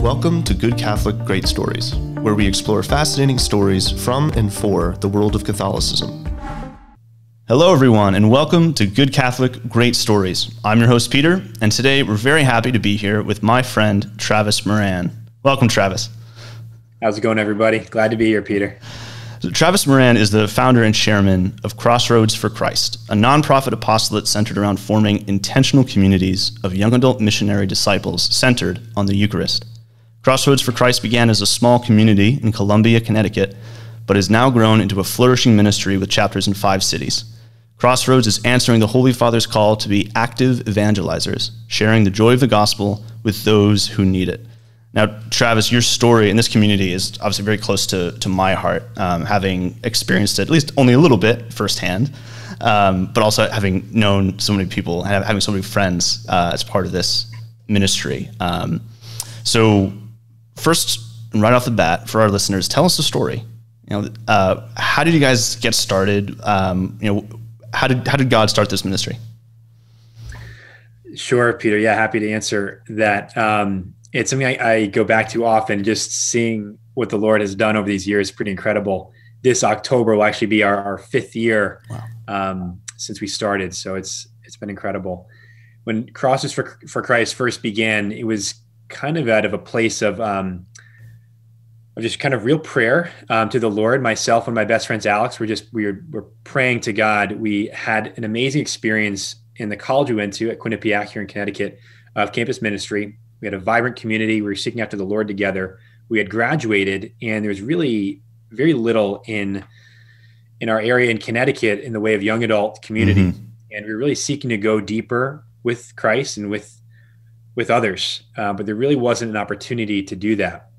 Welcome to Good Catholic Great Stories, where we explore fascinating stories from and for the world of Catholicism. Hello everyone, and welcome to Good Catholic Great Stories. I'm your host Peter, and today we're very happy to be here with my friend Travis Moran. Welcome, Travis. How's it going, everybody? Glad to be here, Peter. So, Travis Moran is the founder and chairman of Crossroads for Christ, a nonprofit apostolate centered around forming intentional communities of young adult missionary disciples centered on the Eucharist. Crossroads for Christ began as a small community in Columbia, Connecticut, but has now grown into a flourishing ministry with chapters in 5 cities. Crossroads is answering the Holy Father's call to be active evangelizers, sharing the joy of the gospel with those who need it. Now, Travis, your story in this community is obviously very close to my heart, having experienced it, at least only a little bit firsthand, but also having known so many people and having so many friends as part of this ministry. So first, right off the bat, for our listeners, tell us the story. You know, how did you guys get started? How did God start this ministry? Sure, Peter. Yeah, happy to answer that. It's something I go back to often, just seeing what the Lord has done over these years. Pretty incredible. This October will actually be our 5th year. Wow. Since we started. So it's been incredible. When Crossroads for Christ first began, it was kind of out of a place of just kind of real prayer to the Lord. Myself and my best friends, Alex, we were praying to God. We had an amazing experience in the college we went to at Quinnipiac here in Connecticut of campus ministry. We had a vibrant community. We were seeking after the Lord together. We had graduated, and there was really very little in our area in Connecticut in the way of young adult community. Mm-hmm. And we were really seeking to go deeper with Christ and with others. But there really wasn't an opportunity to do that.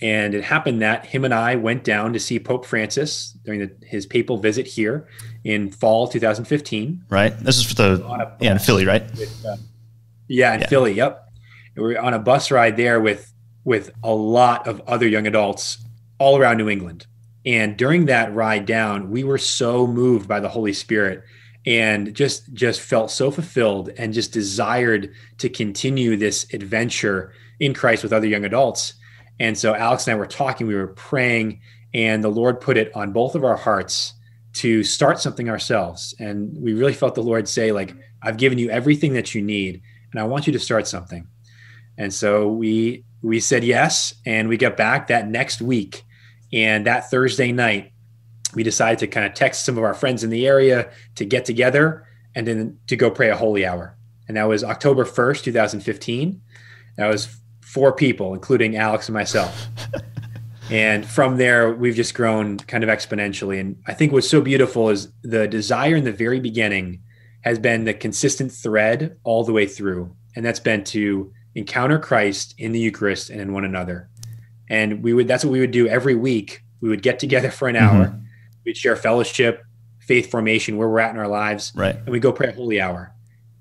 And it happened that him and I went down to see Pope Francis during his papal visit here in fall 2015. Right. This is for in Philly, right? In Philly. Yep. We were on a bus ride there with a lot of other young adults all around New England. And during that ride down, we were so moved by the Holy Spirit and just felt so fulfilled and just desired to continue this adventure in Christ with other young adults. And so Alex and I were talking, we were praying, and the Lord put it on both of our hearts to start something ourselves. And we really felt the Lord say, like, I've given you everything that you need, and I want you to start something. And so we said yes, and we got back that next week. And that Thursday night, we decided to kind of text some of our friends in the area to get together and then to go pray a holy hour. And that was October 1st, 2015. That was 4 people, including Alex and myself. And from there, we've just grown kind of exponentially. And I think what's so beautiful is the desire in the very beginning has been the consistent thread all the way through. And that's been to encounter Christ in the Eucharist and in one another. And that's what we would do every week. We would get together for an hour. Mm-hmm. We'd share fellowship, faith formation, where we're at in our lives. Right. And we go pray a holy hour.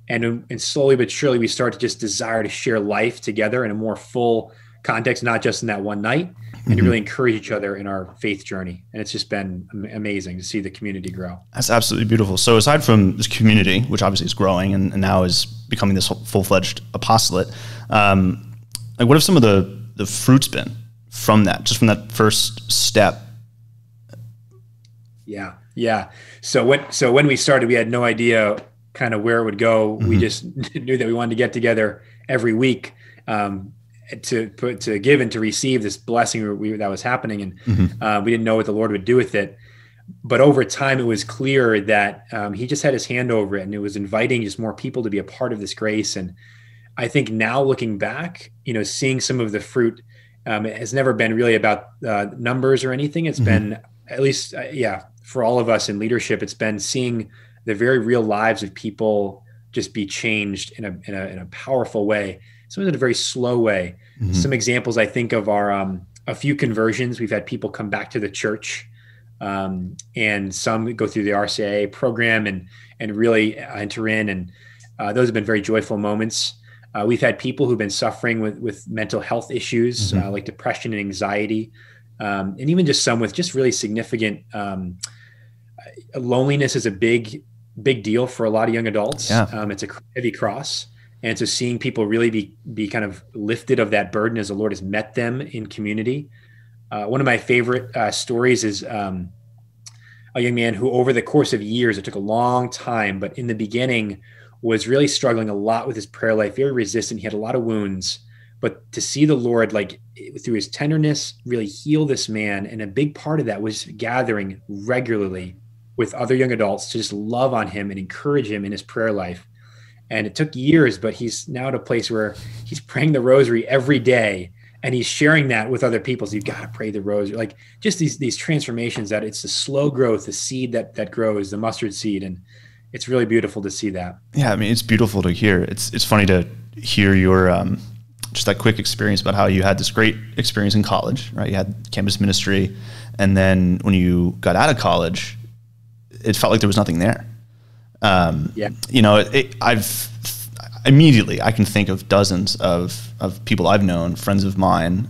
And slowly but surely, we start to just desire to share life together in a more full context, not just in that one night, and mm-hmm. to really encourage each other in our faith journey. And it's just been amazing to see the community grow. That's absolutely beautiful. So aside from this community, which obviously is growing and now is becoming this full-fledged apostolate, like, what have some of the fruits been from that, just from that first step? Yeah. So when we started, we had no idea kind of where it would go. Mm-hmm. We just knew that we wanted to get together every week, to give and to receive this blessing that was happening. And mm-hmm. We didn't know what the Lord would do with it. But over time, it was clear that he just had his hand over it, and it was inviting just more people to be a part of this grace. And I think now looking back, seeing some of the fruit, it has never been really about numbers or anything. It's mm-hmm. been, at least, for all of us in leadership, it's been seeing the very real lives of people just be changed in a powerful way. Some in a very slow way. Mm-hmm. Some examples I think of are a few conversions. We've had people come back to the church, and some go through the RCIA program and really enter in. And those have been very joyful moments. We've had people who've been suffering with mental health issues, mm-hmm. Like depression and anxiety, and even just some with just really significant loneliness is a big deal for a lot of young adults. Yeah. It's a heavy cross. And so seeing people really be kind of lifted of that burden as the Lord has met them in community. One of my favorite stories is a young man who over the course of years, it took a long time, but in the beginning was really struggling a lot with his prayer life, very resistant. He had a lot of wounds, but to see the Lord, like through his tenderness, really heal this man. And a big part of that was gathering regularly with other young adults to just love on him and encourage him in his prayer life. And it took years, but he's now at a place where he's praying the rosary every day and he's sharing that with other people. So you've got to pray the rosary, like just these transformations that it's the slow growth, the seed that grows, the mustard seed. And it's really beautiful to see that. Yeah. I mean, it's beautiful to hear. It's funny to hear your, just that quick experience about how you had this great experience in college, right? You had campus ministry. And then when you got out of college, it felt like there was nothing there. Yeah. You know, I can think of dozens of people I've known, friends of mine,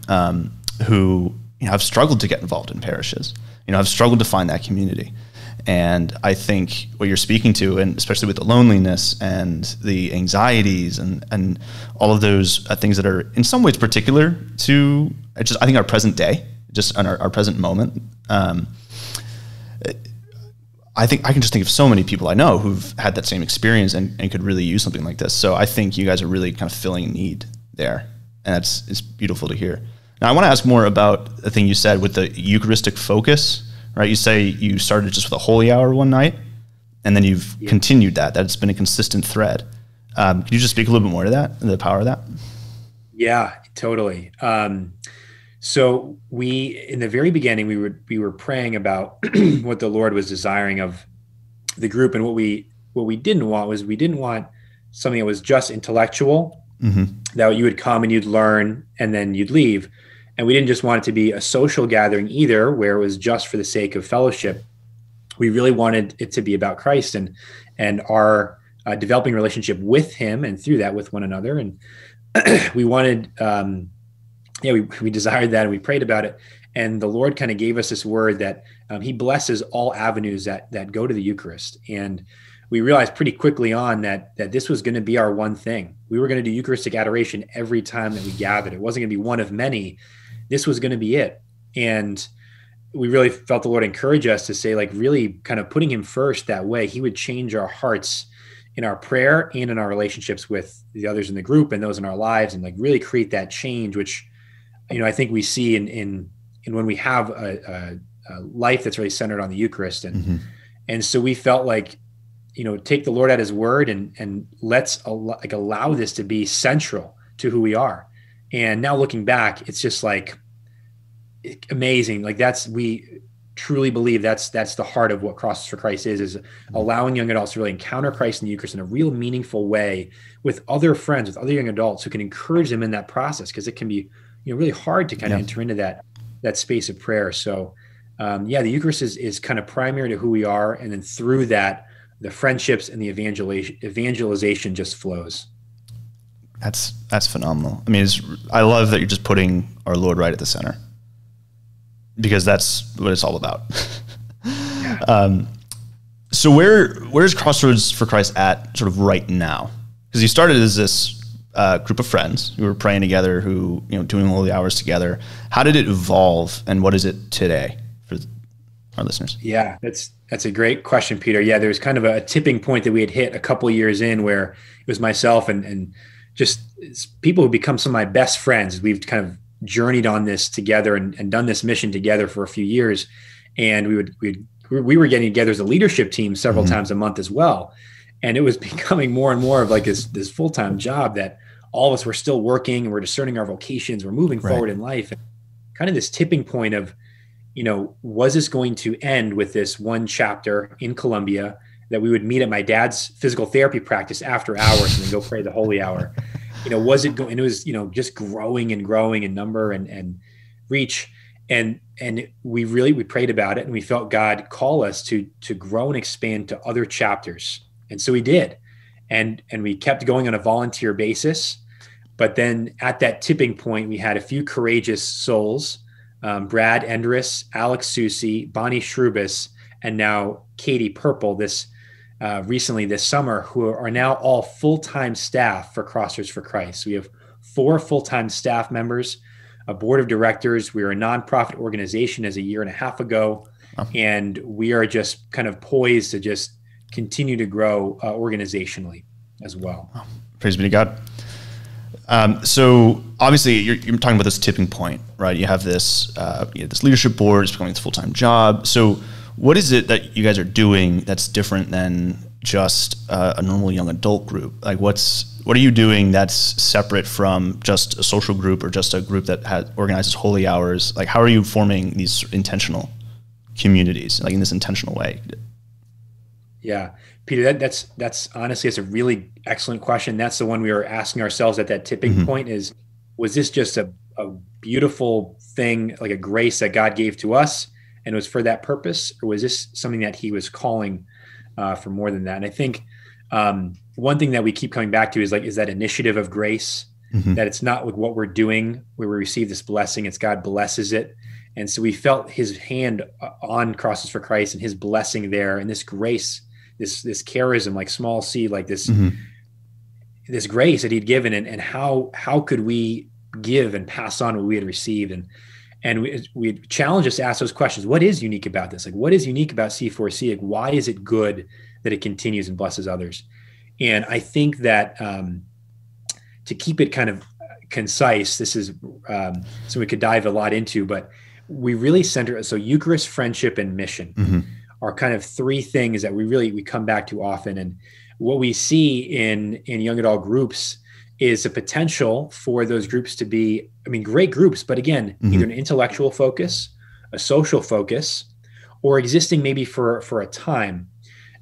who, you know, have struggled to get involved in parishes, you know, have struggled to find that community. And I think what you're speaking to, and especially with the loneliness and the anxieties and all of those things that are in some ways particular to I think our present day, just on our present moment, I think I can just think of so many people I know who've had that same experience and could really use something like this. So I think you guys are really kind of filling a need there. And it's beautiful to hear. Now I want to ask more about the thing you said with the Eucharistic focus, right? You say you started just with a holy hour one night and then you've continued that's been a consistent thread. Can you just speak a little bit more to that and the power of that? Yeah, totally. So in the very beginning, we were praying about what the Lord was desiring of the group. And what we didn't want was we didn't want something that was just intellectual, that you would come and you'd learn and then you'd leave. And we didn't just want it to be a social gathering either, where it was just for the sake of fellowship. We really wanted it to be about Christ and our developing relationship with him and through that with one another. And we wanted, we desired that and we prayed about it. And the Lord kind of gave us this word that he blesses all avenues that go to the Eucharist. And we realized pretty quickly on that this was going to be our one thing. We were going to do Eucharistic adoration every time that we gathered. It wasn't going to be one of many. This was going to be it. And we really felt the Lord encourage us to say, like, really kind of putting him first that way, he would change our hearts in our prayer and in our relationships with the others in the group and those in our lives, and like really create that change, which, you know, I think we see in when we have a life that's really centered on the Eucharist. And, and so we felt like, you know, take the Lord at his word and let's allow this to be central to who we are. And now looking back, it's just like amazing. Like we truly believe that's the heart of what Crossroads for Christ is allowing young adults to really encounter Christ in the Eucharist in a real meaningful way with other friends, with other young adults who can encourage them in that process. 'Cause it can be, you know, really hard to kind of enter into that space of prayer. So, the Eucharist is kind of primary to who we are. And then through that, the friendships and the evangelization just flows. That's phenomenal. I mean, I love that you're just putting our Lord right at the center, because that's what it's all about. So where's Crossroads for Christ at sort of right now? 'Cause you started as this group of friends who were praying together, who, you know, doing all the hours together. How did it evolve, and what is it today for our listeners? Yeah, that's a great question, Peter. Yeah, there was kind of a tipping point that we had hit a couple years in, where it was myself and just people who become some of my best friends. We've kind of journeyed on this together and done this mission together for a few years, and we were getting together as a leadership team several times a month as well. And it was becoming more and more of like this full-time job that all of us were still working, and we're discerning our vocations, we're moving forward in life. And kind of this tipping point of, you know, was this going to end with this one chapter in Colombia that we would meet at my dad's physical therapy practice after hours and then go pray the holy hour? You know, was it going, it was, you know, just growing and growing in number and reach. And we prayed about it, and we felt God call us to grow and expand to other chapters. And so we did. And we kept going on a volunteer basis. But then at that tipping point, we had a few courageous souls, Brad Endress, Alex Susi, Bonnie Shrubis, and now Katie Purple, this recently this summer who are now all full-time staff for Crossroads for Christ. We have 4 full-time staff members, a board of directors. We were a nonprofit organization as a year and a half ago, and we are just kind of poised to just continue to grow organizationally as well. Praise be to God. So obviously you're talking about this tipping point, right? You have this, this leadership board, it's becoming its full-time job. So what is it that you guys are doing that's different than just a normal young adult group? Like what are you doing that's separate from just a social group or just a group that organizes holy hours? Like how are you forming these intentional communities, like in this intentional way? Yeah, Peter, that's honestly, it's a really excellent question. That's the one we were asking ourselves at that tipping point is, was this just a beautiful thing, like a grace that God gave to us and it was for that purpose? Or was this something that he was calling for more than that? And I think one thing that we keep coming back to is like, is that initiative of grace, that it's not like what we're doing where we receive this blessing, it's God blesses it. And so we felt his hand on Crosses for Christ and his blessing there and this grace, this charism, like small c, like this, this grace that he'd given, and how could we give and pass on what we had received? And we challenged us to ask those questions. What is unique about this? Like, what is unique about C4C? Like, why is it good that it continues and blesses others? And I think that to keep it kind of concise, this is so we could dive a lot into, but we really center, so Eucharist, friendship, and mission are kind of 3 things that we come back to often. And what we see in young adult groups is the potential for those groups to be, I mean, great groups, but again, either an intellectual focus, a social focus, or existing maybe for a time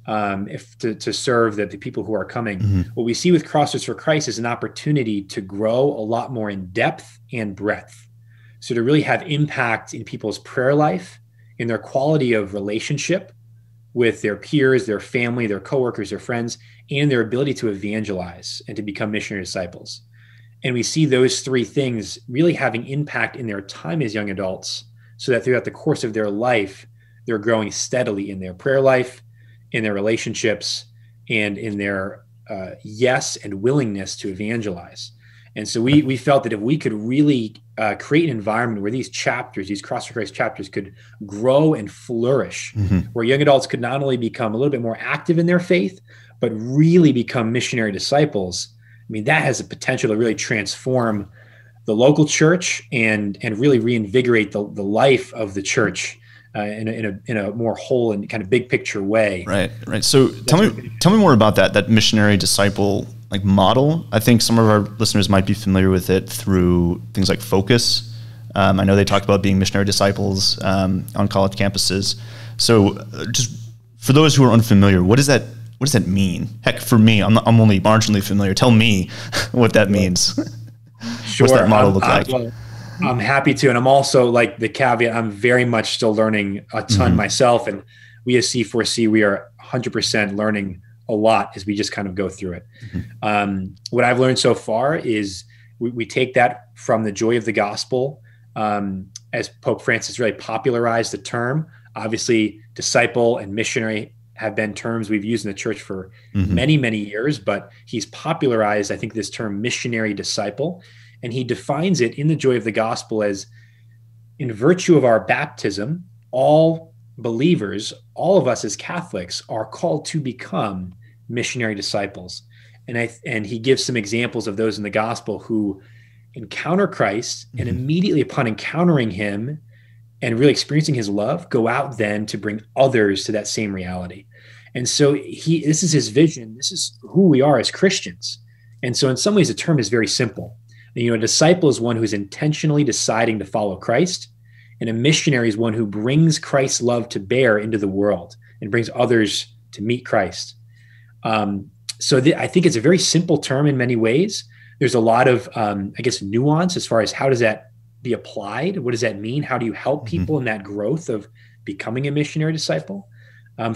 to serve the people who are coming. What we see with Crossroads for Christ is an opportunity to grow a lot more in depth and breadth. So to really have impact in people's prayer life, in their quality of relationship with their peers, their family, their coworkers, their friends, and their ability to evangelize and to become missionary disciples. And we see those 3 things really having impact in their time as young adults so that throughout the course of their life, they're growing steadily in their prayer life, in their relationships, and in their yes and willingness to evangelize. And so we felt that if we could really create an environment where these chapters, these Crossroads for Christ chapters could grow and flourish, where young adults could not only become a little bit more active in their faith, but really become missionary disciples. I mean, that has the potential to really transform the local church and really reinvigorate the life of the church in a more whole and kind of big picture way. Right, right. So tell me more about that missionary disciple like model. I think some of our listeners might be familiar with it through things like Focus. I know they talked about being missionary disciples on college campuses. So just for those who are unfamiliar, what does that mean? Heck, for me, I'm only marginally familiar. Tell me what that means. Sure. What's that model look like? Well, I'm happy to. And I'm also like the caveat, I'm very much still learning a ton myself. And we as C4C, we are 100% learning a lot as we just kind of go through it. What I've learned so far is we take that from the Joy of the Gospel as Pope Francis really popularized the term. Obviously, disciple and missionary have been terms we've used in the church for many, many years, but he's popularized, I think, this term missionary disciple. And he defines it in the Joy of the Gospel as, in virtue of our baptism, all believers, all of us as Catholics are called to become missionary disciples. And he gives some examples of those in the gospel who encounter Christ and immediately upon encountering him and really experiencing his love, go out then to bring others to that same reality. And so this is his vision. This is who we are as Christians. And so in some ways, the term is very simple. You know, a disciple is one who's intentionally deciding to follow Christ, and a missionary is one who brings Christ's love to bear into the world and brings others to meet Christ. I think it's a very simple term in many ways. There's a lot of, I guess, nuance as far as how does that be applied? What does that mean? How do you help people in that growth of becoming a missionary disciple?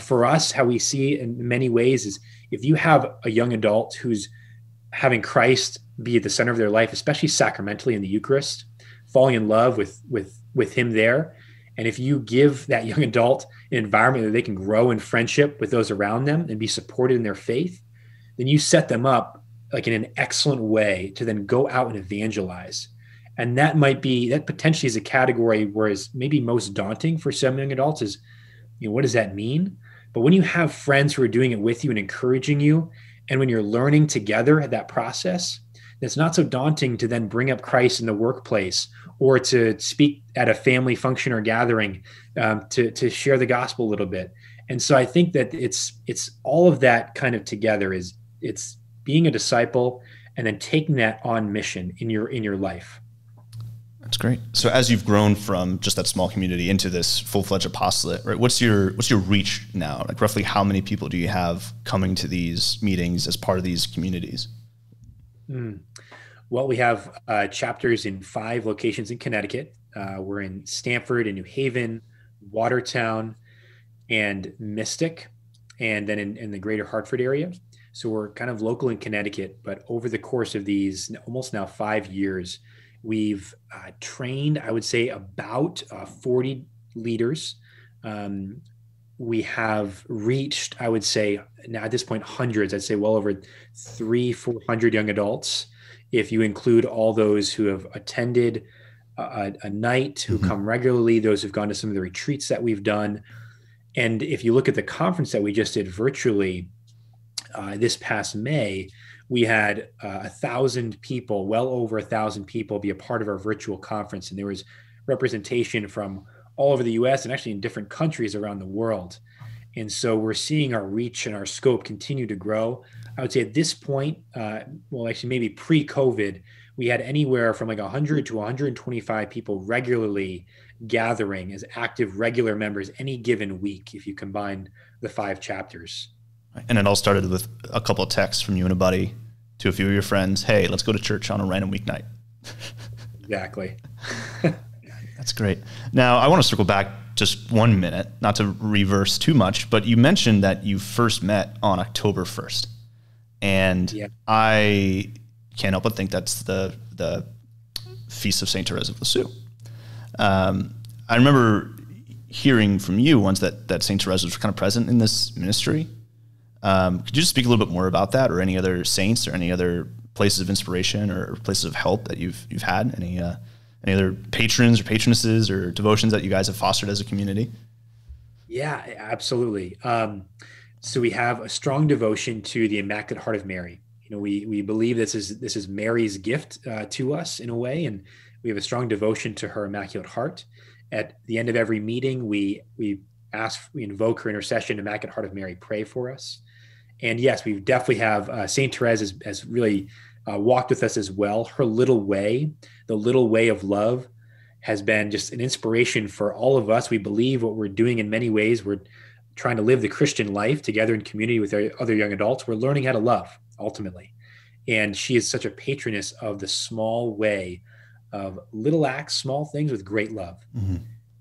For us, how we see it in many ways is if you have a young adult who's having Christ be at the center of their life, especially sacramentally in the Eucharist, falling in love with him there. And if you give that young adult an environment that they can grow in friendship with those around them and be supported in their faith, then you set them up like in an excellent way to then go out and evangelize. And that might be, that potentially is a category where is maybe most daunting for some young adults is, you know, what does that mean? But when you have friends who are doing it with you and encouraging you, and when you're learning together at that process, it's not so daunting to then bring up Christ in the workplace or to speak at a family function or gathering, to share the gospel a little bit. And so I think that it's all of that kind of together is it's being a disciple and then taking that on mission in your life. That's great. So as you've grown from just that small community into this full-fledged apostolate, right? What's your reach now? Like roughly how many people do you have coming to these meetings as part of these communities? Well, we have chapters in 5 locations in Connecticut. We're in Stamford and New Haven, Watertown, and Mystic, and then in the greater Hartford area. So we're kind of local in Connecticut, but over the course of these almost now 5 years, we've trained, I would say, about 40 leaders. We have reached, I would say, now at this point, hundreds, I'd say well over 400 young adults, if you include all those who have attended a night, who mm-hmm. come regularly, those who've gone to some of the retreats that we've done. And if you look at the conference that we just did virtually this past May, we had 1,000 people, well over 1,000 people be a part of our virtual conference. And there was representation from all over the US and actually in different countries around the world. And so we're seeing our reach and our scope continue to grow. I would say at this point, well, actually maybe pre-COVID, we had anywhere from like 100 to 125 people regularly gathering as active regular members any given week, if you combine the 5 chapters. And it all started with a couple of texts from you and a buddy to a few of your friends. Hey, let's go to church on a random weeknight. Exactly. That's great. Now, I want to circle back just 1 minute, not to reverse too much, but you mentioned that you first met on October 1st. And yeah. I can't help but think that's the feast of St. Therese of Lisieux. I remember hearing from you once that St. Therese was kind of present in this ministry. Could you just speak a little bit more about that, or any other saints or any other places of inspiration or places of help that you've had? Any other patrons or patronesses or devotions that you guys have fostered as a community? Yeah, absolutely. So we have a strong devotion to the Immaculate Heart of Mary. You know, we believe this is Mary's gift to us in a way, and we have a strong devotion to her Immaculate Heart. At the end of every meeting, we invoke her intercession. Immaculate Heart of Mary, pray for us. And yes, we definitely have St. Therese has really walked with us as well. Her little way, the little way of love, has been just an inspiration for all of us. We believe what we're doing in many ways. We're trying to live the Christian life together in community with our other young adults. We're learning how to love, ultimately. And she is such a patroness of the small way of little acts, small things with great love. Mm-hmm.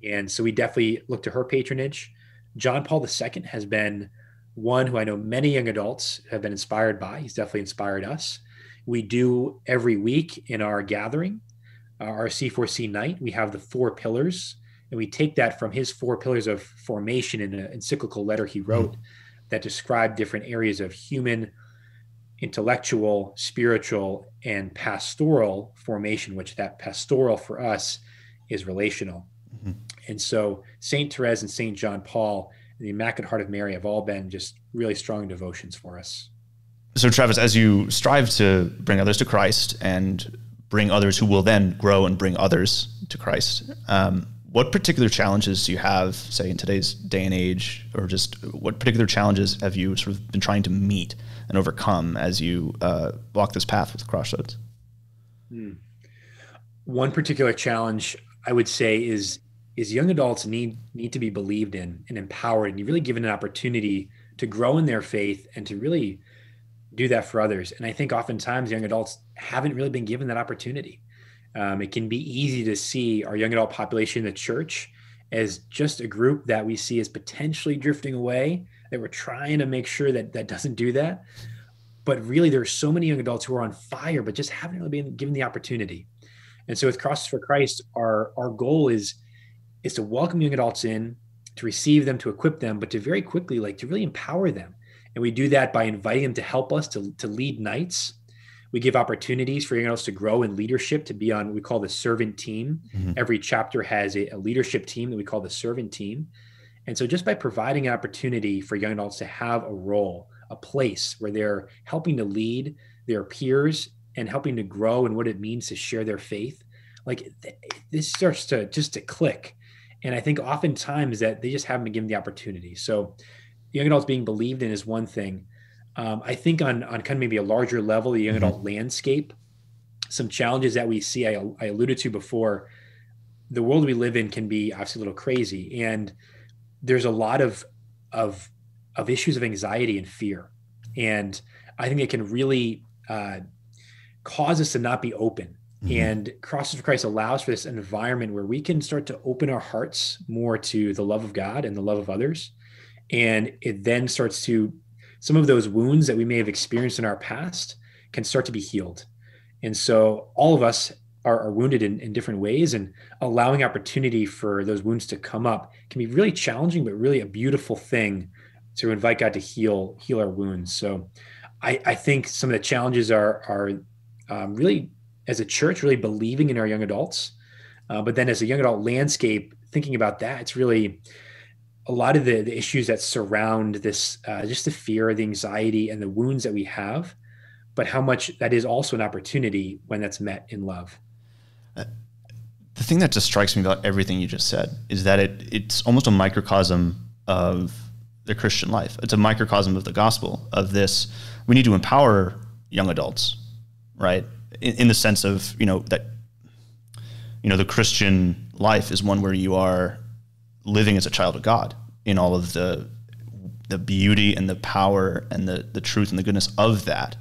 And so we definitely look to her patronage. John Paul II has been one who I know many young adults have been inspired by. He's definitely inspired us. We do every week in our gathering, our C4C night, we have the 4 pillars, and we take that from his 4 pillars of formation in an encyclical letter he wrote that described different areas of human, intellectual, spiritual, and pastoral formation, which that pastoral for us is relational. Mm-hmm. And so St. Therese and St. John Paul and the Immaculate Heart of Mary have all been just really strong devotions for us. So Travis, as you strive to bring others to Christ and bring others who will then grow and bring others to Christ, what particular challenges do you have, say, in today's day and age, or just what particular challenges have you sort of been trying to meet and overcome as you walk this path with Crossroads? One particular challenge I would say is young adults need to be believed in and empowered, and you're really given an opportunity to grow in their faith and to really do that for others. And I think oftentimes young adults haven't really been given that opportunity. It can be easy to see our young adult population in the church as just a group that we see as potentially drifting away, that we're trying to make sure that doesn't do that. But really there are so many young adults who are on fire, but just haven't really been given the opportunity. And so with Crossroads for Christ, our goal is to welcome young adults in, to receive them, to equip them, but to very quickly, like, to really empower them. And we do that by inviting them to help us, to lead nights. We give opportunities for young adults to grow in leadership, to be on what we call the servant team. Mm-hmm. Every chapter has a leadership team that we call the servant team. And so just by providing an opportunity for young adults to have a role, a place where they're helping to lead their peers and helping to grow in what it means to share their faith, like this starts to just to click. And I think oftentimes that they just haven't been given the opportunity. So young adults being believed in is one thing. I think on kind of maybe a larger level, the young adult landscape, some challenges that we see, I alluded to before, the world we live in can be obviously a little crazy. And there's a lot of issues of anxiety and fear. And I think it can really cause us to not be open. Mm-hmm. And Crossroads for Christ allows for this environment where we can start to open our hearts more to the love of God and the love of others. And it then starts to, some of those wounds that we may have experienced in our past can start to be healed. And so all of us are wounded in different ways, and allowing opportunity for those wounds to come up can be really challenging, but really a beautiful thing to invite God to heal our wounds. So I think some of the challenges are really, as a church, really believing in our young adults. But then as a young adult landscape, thinking about that, it's really a lot of the issues that surround this, just the fear, the anxiety, and the wounds that we have, but how much that is also an opportunity when that's met in love. The thing that just strikes me about everything you just said is that it's almost a microcosm of the Christian life. It's a microcosm of the gospel, of this, we need to empower young adults, right? In the sense of, that, the Christian life is one where you are living as a child of God in all of the beauty and the power and the truth and the goodness of that,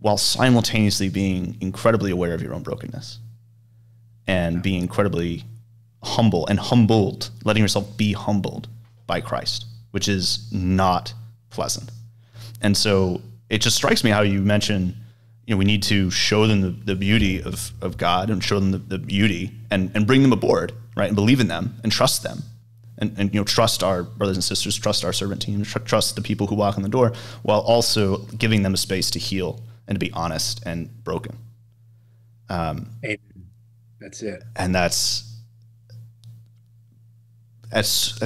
while simultaneously being incredibly aware of your own brokenness and being incredibly humble and humbled, letting yourself be humbled by Christ, which is not pleasant. And so it just strikes me how you mention, we need to show them the beauty of God, and show them the beauty and bring them aboard, right? And believe in them and trust them and trust our brothers and sisters, trust our servant team, trust the people who walk in the door, while also giving them a space to heal and to be honest and broken. That's it. And that's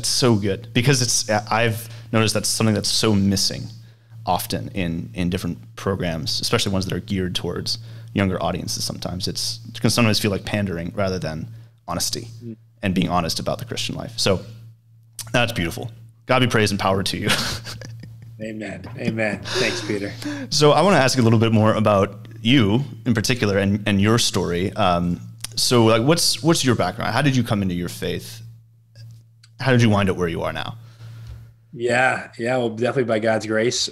so good, because I've noticed that's something that's so missing often in different programs, especially ones that are geared towards younger audiences. Sometimes it can sometimes feel like pandering rather than honesty and being honest about the Christian life. So that's beautiful. God be praise and power to you. Amen. Amen. Thanks, Peter. So I want to ask you a little bit more about you in particular and your story. So like, what's your background? How did you come into your faith? How did you wind up where you are now? Yeah. Well, definitely by God's grace.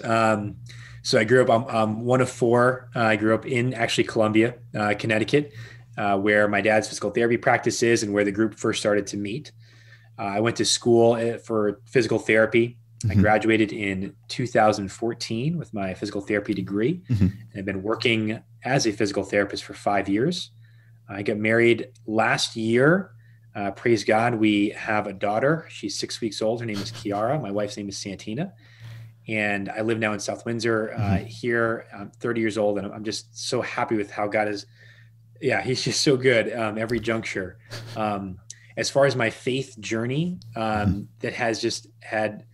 So I grew up, I'm one of four. I grew up in actually Columbia, Connecticut, where my dad's physical therapy practice is and where the group first started to meet. I went to school for physical therapy. Mm-hmm. I graduated in 2014 with my physical therapy degree, mm-hmm. and I've been working as a physical therapist for 5 years. I got married last year. Praise God, we have a daughter. She's 6 weeks old. Her name is Kiara. My wife's name is Santina. And I live now in South Windsor here. I'm 30 years old, and I'm just so happy with how God is. Yeah, he's just so good every juncture. As far as my faith journey, that has just had,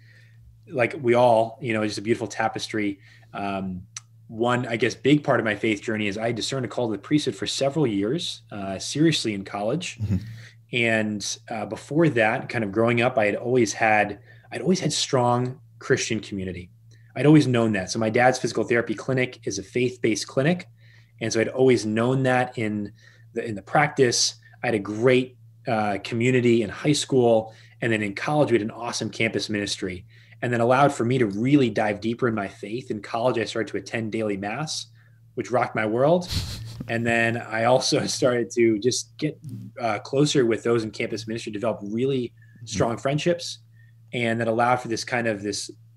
like we all, just a beautiful tapestry. One, I guess, big part of my faith journey is I discerned a call to the priesthood for several years, seriously in college. Mm-hmm. And before that, kind of growing up, I'd always had strong Christian community. I'd always known that. So my dad's physical therapy clinic is a faith-based clinic, and so I'd always known that in the practice. I had a great community in high school, and then in college we had an awesome campus ministry, and then allowed for me to really dive deeper in my faith. In college, I started to attend daily mass, which rocked my world. And then I also started to just get closer with those in campus ministry, develop really strong friendships, and that allowed for this kind of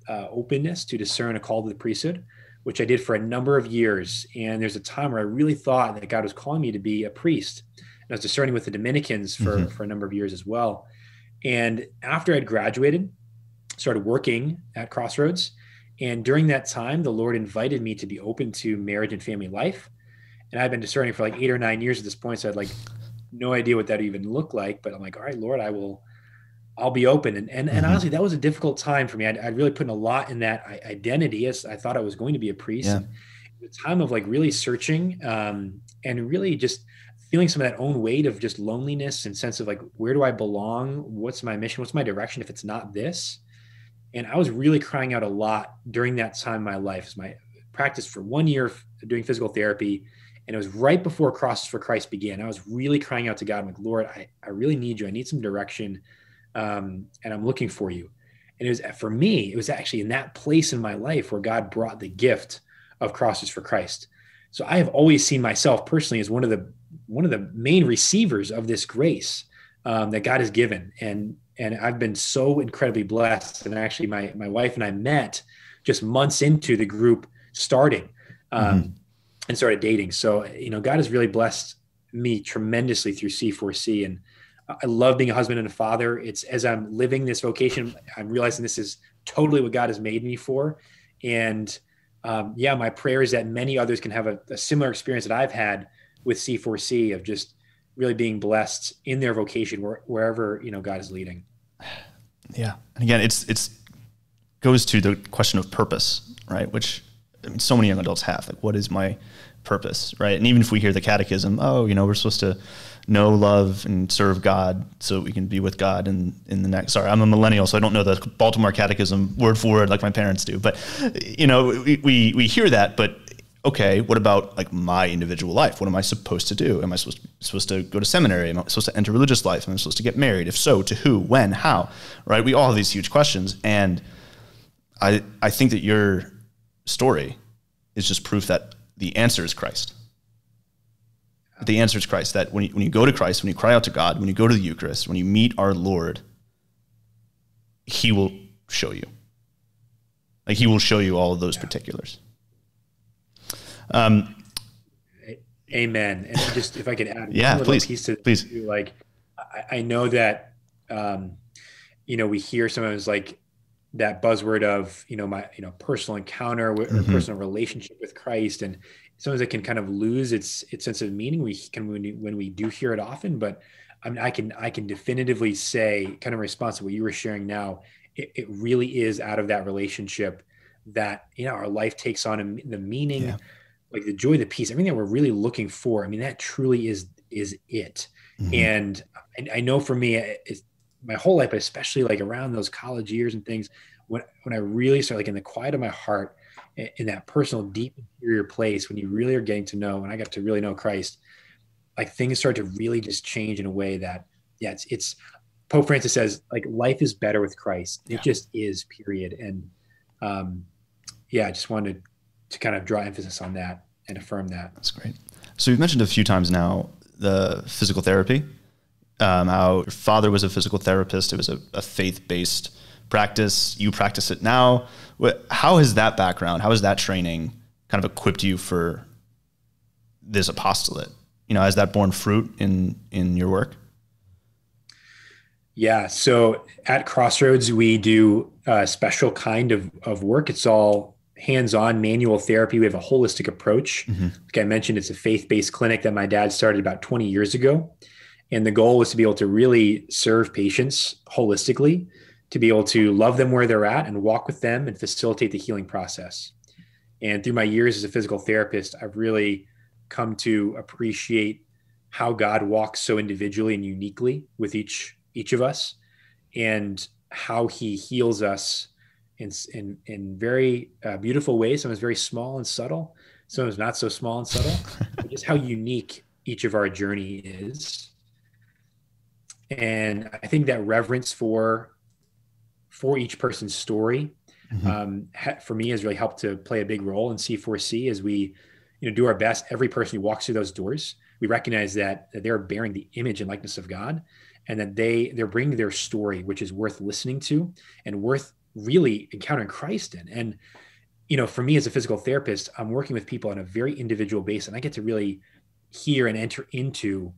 openness to discern a call to the priesthood, which I did for a number of years. And there's a time where I really thought that God was calling me to be a priest. And I was discerning with the Dominicans for a number of years as well. And after I'd graduated, started working at Crossroads. And during that time, the Lord invited me to be open to marriage and family life. And I've been discerning for like 8 or 9 years at this point. So I had like no idea what that even looked like, but I'm like, all right, Lord, I'll be open. And honestly, that was a difficult time for me. I really put in a lot in that identity as I thought I was going to be a priest. Yeah. The time of like really searching, and really just feeling some of that own weight of just loneliness and sense of like, where do I belong? What's my mission? What's my direction if it's not this? And I was really crying out a lot during that time in my life. My practice for 1 year doing physical therapy, and it was right before Crossroads for Christ began. I was really crying out to God. I'm like, Lord, I really need you. I need some direction. And I'm looking for you. And it was, for me, it was actually in that place in my life where God brought the gift of Crossroads for Christ. So I have always seen myself personally as one of the main receivers of this grace that God has given. And I've been so incredibly blessed. And actually my wife and I met just months into the group starting and started dating. So, God has really blessed me tremendously through C4C. And I love being a husband and a father. It's as I'm living this vocation, I'm realizing this is totally what God has made me for. And my prayer is that many others can have a similar experience that I've had with C4C of just really being blessed in their vocation, wherever, God is leading. Yeah. And again, it's goes to the question of purpose, right? Which so many young adults have, like, what is my purpose, right? And even if we hear the catechism, we're supposed to know, love, and serve God so we can be with God in the next. Sorry, I'm a millennial, so I don't know the Baltimore Catechism word for word like my parents do. But, we hear that, but okay, what about like my individual life? What am I supposed to do? Am I supposed to go to seminary? Am I supposed to enter religious life? Am I supposed to get married? If so, to who, when, how, right? We all have these huge questions. And I think that your story is just proof that the answer is Christ. The answer is Christ, that when you go to Christ, when you cry out to God, when you go to the Eucharist, when you meet our Lord, he will show you. Like, he will show you all of those particulars. Amen. And just if I could add one little piece to this, like, I know that, we hear sometimes like that buzzword of, personal encounter with, or personal relationship with Christ. And sometimes it can kind of lose its sense of meaning. When we do hear it often, but I mean, I can definitively say, kind of in response to what you were sharing now, it really is out of that relationship that, our life takes on the meaning, like the joy, the peace, everything that we're really looking for. I mean, that truly is it. Mm-hmm. And I know for me, my whole life, but especially like around those college years and things, when I really start, like in the quiet of my heart, in that personal, deep interior place, when you really are getting to know, and I got to really know Christ, like things start to really just change in a way that, it's Pope Francis says, like, life is better with Christ. It just is, period. And I just wanted to kind of draw emphasis on that and affirm that. That's great. So you've mentioned a few times now the physical therapy, how your father was a physical therapist. It was a faith-based practice. You practice it now. How has that background, how has that training kind of equipped you for this apostolate? Has that borne fruit in your work? Yeah. So at Crossroads, we do a special kind of work. It's all hands-on manual therapy. We have a holistic approach. Mm-hmm. Like I mentioned, it's a faith-based clinic that my dad started about 20 years ago. And the goal was to be able to really serve patients holistically, to be able to love them where they're at and walk with them and facilitate the healing process. And through my years as a physical therapist, I've really come to appreciate how God walks so individually and uniquely with each of us, and how he heals us in very beautiful ways. Sometimes very small and subtle, sometimes not so small and subtle, but just how unique each of our journey is. And I think that reverence for each person's story, for me, has really helped to play a big role in C4C as we, do our best. Every person who walks through those doors, we recognize that they're bearing the image and likeness of God, and that they're bringing their story, which is worth listening to and worth really encountering Christ in. And, for me as a physical therapist, I'm working with people on a very individual basis, and I get to really hear and enter into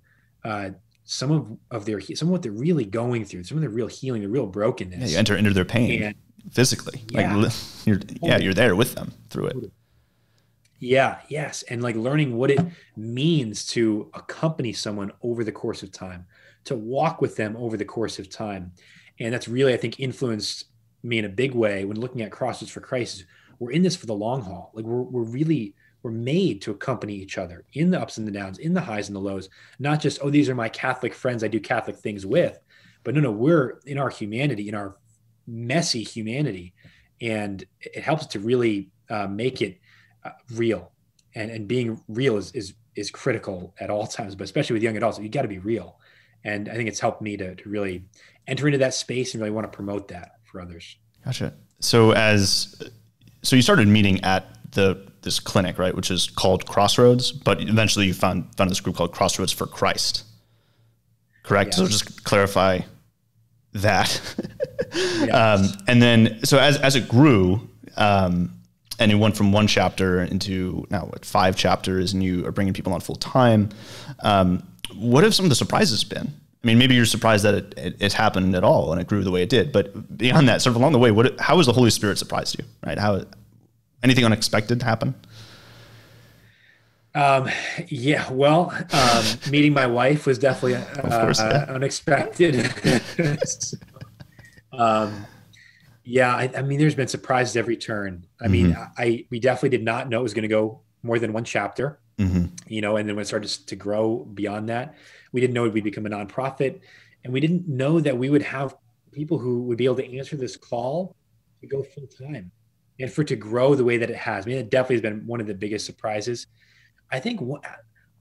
some of what they're really going through, some of the real healing, the real brokenness. Yeah, you enter into their pain physically. Yeah. Like you're there with them through it. Yeah. Yes. And like learning what it means to accompany someone over the course of time, to walk with them over the course of time. And that's really, I think, influenced me in a big way when looking at Crossroads for Christ. We're in this for the long haul. Like we're made to accompany each other in the ups and the downs, in the highs and the lows, not just, oh, these are my Catholic friends I do Catholic things with, but no, we're in our humanity, in our messy humanity. And it helps to really make it real. And being real is critical at all times, but especially with young adults, you got to be real. And I think it's helped me to really enter into that space and really want to promote that for others. Gotcha. So you started meeting at this clinic, right? Which is called Crossroads, but eventually you found this group called Crossroads for Christ, correct? Yeah. So just clarify that. Yeah. And then, so as it grew, and it went from one chapter into now what, 5 chapters, and you are bringing people on full time. What have some of the surprises been? I mean, maybe you're surprised that it happened at all and it grew the way it did, but beyond that, sort of along the way, how has the Holy Spirit surprised you, right? How, anything unexpected happen? Yeah, well, meeting my wife was definitely unexpected. So, yeah, I mean, there's been surprises every turn. I mean, we definitely did not know it was going to go more than one chapter. You know, and then when it started to grow beyond that, we didn't know we'd become a nonprofit, and we didn't know that we would have people who would be able to answer this call to go full time and for it to grow the way that it has. I mean, it definitely has been one of the biggest surprises. I think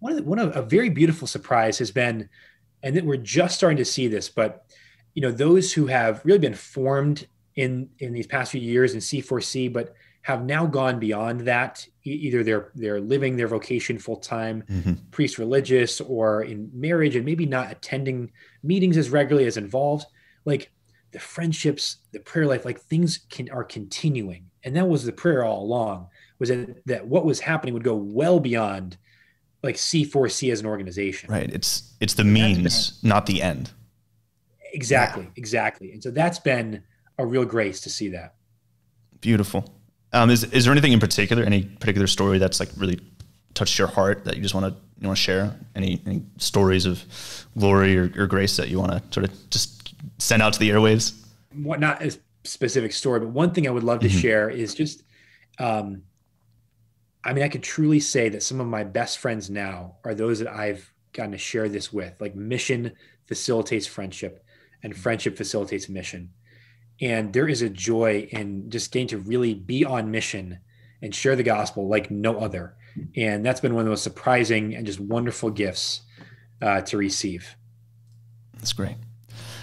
one of a very beautiful surprise has been, and that we're just starting to see this, but you know, those who have really been formed in these past few years in C4C, but have now gone beyond that. Either they're living their vocation full-time, priest religious, or in marriage, and maybe not attending meetings as regularly, as involved. Like the friendships, the prayer life, like things are continuing. And that was the prayer all along, was that what was happening would go well beyond like C4C as an organization. Right, it's the means, not the end. Exactly, exactly. And so that's been a real grace to see that. Beautiful. Is there anything in particular, any particular story that's like really touched your heart that you just want to share? Any stories of glory or grace that you want to sort of just send out to the airwaves? What, not a specific story, but one thing I would love to share is just, I mean, I could truly say that some of my best friends now are those that I've gotten to share this with. Like mission facilitates friendship, and friendship facilitates mission. And there is a joy in just getting to really be on mission and share the gospel like no other. And that's been one of the most surprising and just wonderful gifts to receive. That's great.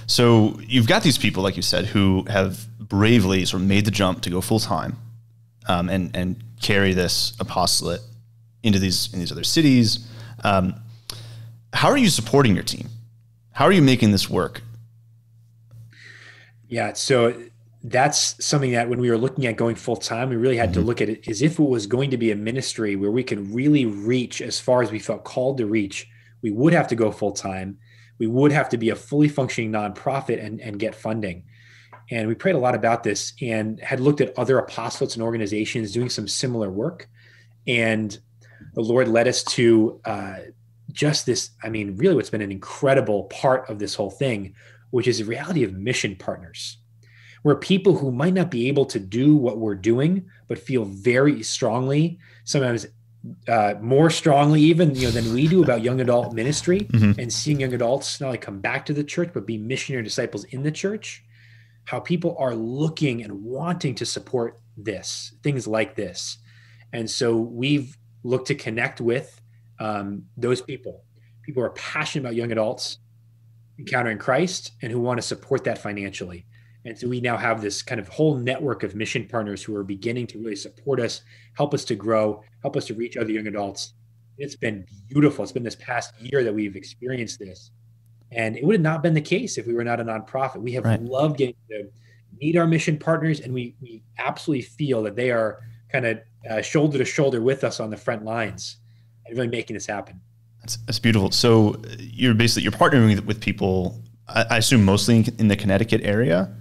So you've got these people, like you said, who have bravely sort of made the jump to go full time and carry this apostolate into these other cities. How are you supporting your team? How are you making this work? Yeah, so that's something that when we were looking at going full time, we really had to look at it as if it was going to be a ministry where we could really reach as far as we felt called to reach. We would have to go full time. We would have to be a fully functioning nonprofit and get funding. And we prayed a lot about this and had looked at other apostolates and organizations doing some similar work. And the Lord led us to just this, I mean, really what's been an incredible part of this whole thing, which is the reality of mission partners. We're people who might not be able to do what we're doing, but feel very strongly, sometimes more strongly even, you know, than we do about young adult ministry and seeing young adults not only come back to the church, but be missionary disciples in the church, how people are looking and wanting to support this, things like this. And so we've looked to connect with those people. People who are passionate about young adults encountering Christ and who want to support that financially. And so we now have this kind of whole network of mission partners who are beginning to really support us, help us to grow, help us to reach other young adults. It's been beautiful. It's been this past year that we've experienced this. And it would have not been the case if we were not a nonprofit. We have loved getting to meet our mission partners, and we absolutely feel that they are kind of shoulder to shoulder with us on the front lines and really making this happen. That's beautiful. So you're basically, you're partnering with people, I assume mostly in the Connecticut area,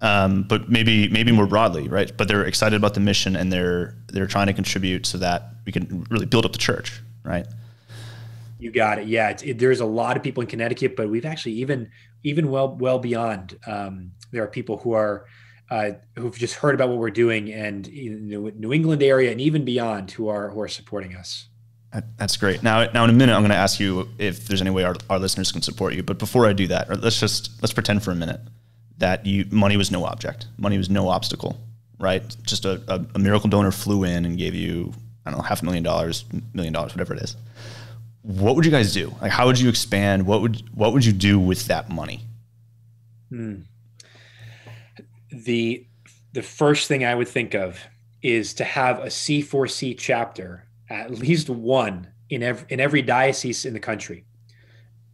but maybe more broadly, right? But they're excited about the mission and they're trying to contribute so that we can really build up the church, right? You got it. Yeah, there's a lot of people in Connecticut, but we've actually even well beyond. There are people who are who've just heard about what we're doing, and in the New England area and even beyond, who are supporting us. That's great. Now in a minute, I'm going to ask you if there's any way our listeners can support you. But before I do that, let's pretend for a minute that money was no object, money was no obstacle, right? Just a miracle donor flew in and gave you, I don't know, $500,000, $1 million, whatever it is. What would you guys do? Like, how would you expand? What would you do with that money? The first thing I would think of is to have a C4C chapter, at least one in every diocese in the country,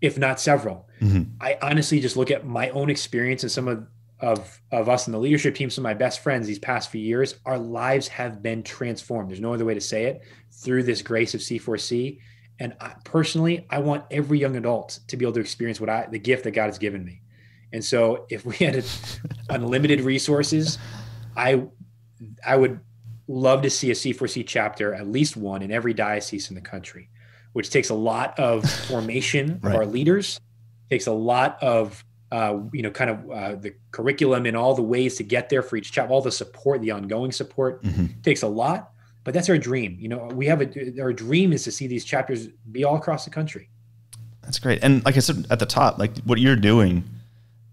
if not several. Mm-hmm. I honestly just look at my own experience and some of us in the leadership team, some of my best friends these past few years, our lives have been transformed. There's no other way to say it, through this grace of C4C. And I personally want every young adult to be able to experience the gift that God has given me. And so if we had unlimited resources, I would love to see a C4C chapter, at least one, in every diocese in the country, which takes a lot of formation right. of our leaders, takes a lot of, the curriculum and all the ways to get there for each chapter, all the support, the ongoing support. Mm-hmm. Takes a lot. But that's our dream. We have our dream is to see these chapters be all across the country. That's great. And like I said at the top, like what you're doing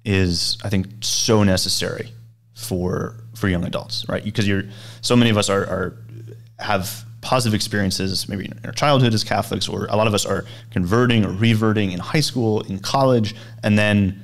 is, I think, so necessary for young adults, right? Because so many of us have positive experiences, maybe in our childhood as Catholics, or a lot of us are converting or reverting in high school, in college, and then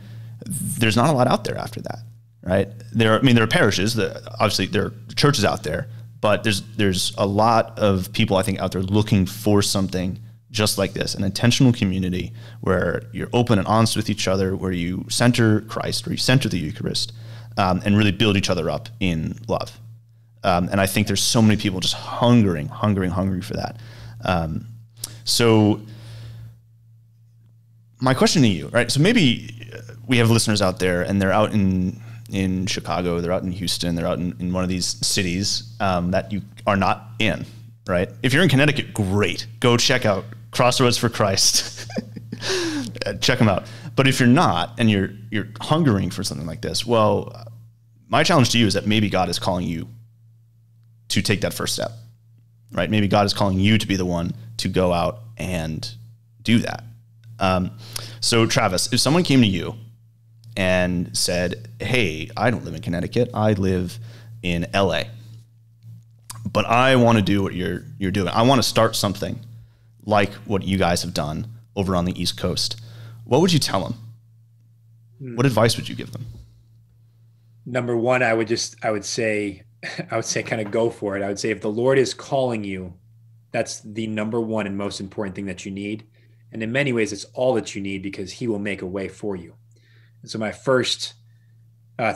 there's not a lot out there after that, right? There are parishes, obviously there are churches out there, but there's a lot of people, I think, out there looking for something just like this, an intentional community where you're open and honest with each other, where you center Christ, where you center the Eucharist, and really build each other up in love. And I think there's so many people just hungry for that. So my question to you, right? So maybe we have listeners out there and they're out in Chicago, they're out in Houston, they're out in one of these cities that you are not in, right? If you're in Connecticut, great. Go check out Crossroads for Christ. Check them out. But if you're not, and you're hungering for something like this, well, my challenge to you is that maybe God is calling you to take that first step, right? Maybe God is calling you to be the one to go out and do that. So Travis, if someone came to you and said, hey, I don't live in Connecticut, I live in LA, but I want to do what you're doing. I want to start something like what you guys have done over on the East Coast. What would you tell them? What advice would you give them? Number one, I would say kind of go for it. I would say if the Lord is calling you, that's the number one and most important thing that you need. And in many ways, it's all that you need, because he will make a way for you. So my first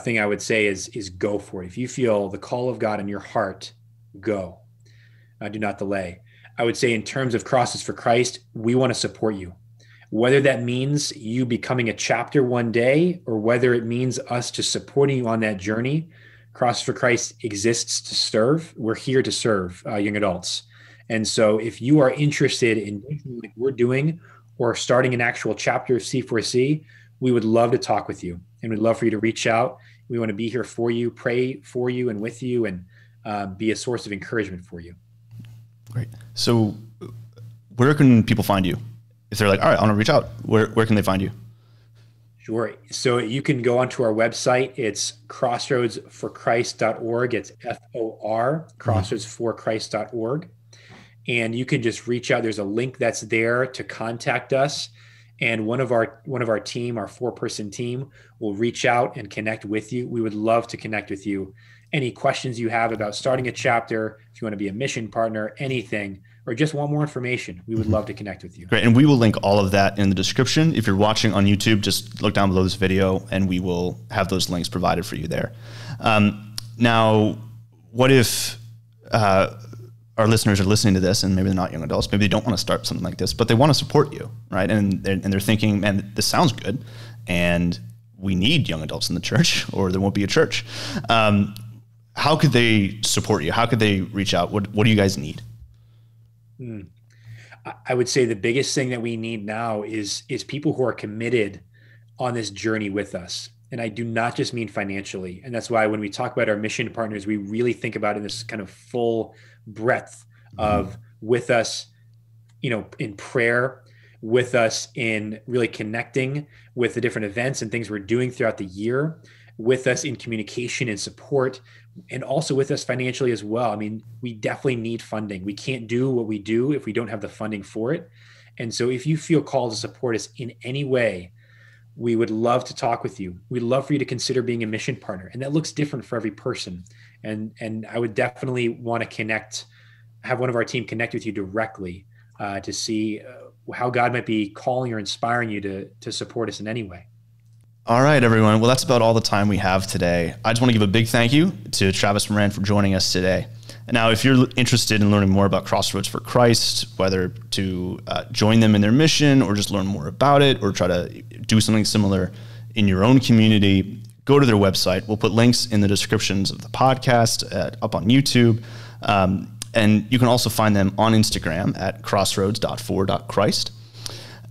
thing I would say is go for it. If you feel the call of God in your heart, go. Do not delay. I would say in terms of Crosses for Christ, we want to support you. Whether that means you becoming a chapter one day, or whether it means us just supporting you on that journey, Crosses for Christ exists to serve. We're here to serve young adults. And so if you are interested in doing like we're doing, or starting an actual chapter of C4C, we would love to talk with you, and we'd love for you to reach out. We want to be here for you, pray for you and with you, and be a source of encouragement for you. Great. So where can people find you? If they're like, all right, I want to reach out, where can they find you? Sure. So you can go onto our website. It's crossroadsforchrist.org. It's F-O-R, crossroadsforchrist.org. And you can just reach out. There's a link that's there to contact us. And one of our team, our 4-person team, will reach out and connect with you. We would love to connect with you. Any questions you have about starting a chapter, if you want to be a mission partner, anything, or just want more information, we would love to connect with you. Great. And we will link all of that in the description. If you're watching on YouTube, just look down below this video and we will have those links provided for you there. Now, what if our listeners are listening to this, and maybe they're not young adults, maybe they don't want to start something like this, but they want to support you, right? And they're thinking, man, this sounds good, and we need young adults in the church, or there won't be a church. How could they support you? How could they reach out? What do you guys need? I would say the biggest thing that we need now is people who are committed on this journey with us. And I do not just mean financially. And that's why when we talk about our mission partners, we really think about it in this kind of full breadth of with us, you know, in prayer, with us in really connecting with the different events and things we're doing throughout the year, with us in communication and support, and also with us financially as well. I mean, we definitely need funding. We can't do what we do if we don't have the funding for it. And so if you feel called to support us in any way, we would love to talk with you. We'd love for you to consider being a mission partner. And that looks different for every person. And I would definitely want to connect, have one of our team connect with you directly to see how God might be calling or inspiring you to support us in any way. All right, everyone. Well, that's about all the time we have today. I just want to give a big thank you to Travis Moran for joining us today. Now, if you're interested in learning more about Crossroads for Christ, whether to join them in their mission or just learn more about it or try to do something similar in your own community, go to their website. We'll put links in the descriptions of the podcast, up on YouTube. And you can also find them on Instagram at crossroads.for.christ.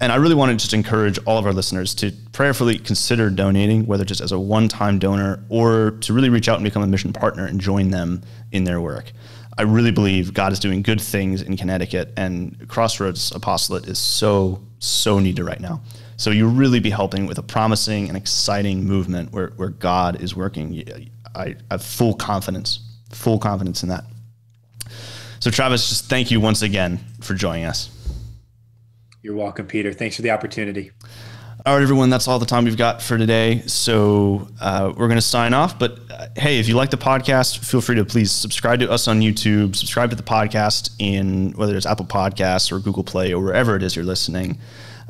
And I really want to just encourage all of our listeners to prayerfully consider donating, whether just as a one-time donor or to really reach out and become a mission partner and join them in their work. I really believe God is doing good things in Connecticut, and Crossroads Apostolate is so needed right now. So you'll really be helping with a promising and exciting movement where God is working. I have full confidence in that. So Travis, just thank you once again for joining us. You're welcome, Peter. Thanks for the opportunity. All right, everyone, that's all the time we've got for today. So we're going to sign off. But hey, if you like the podcast, feel free to please subscribe to us on YouTube, subscribe to the podcast in whether it's Apple Podcasts or Google Play or wherever it is you're listening.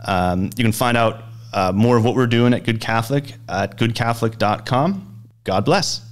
You can find out more of what we're doing at Good Catholic at goodcatholic.com. God bless.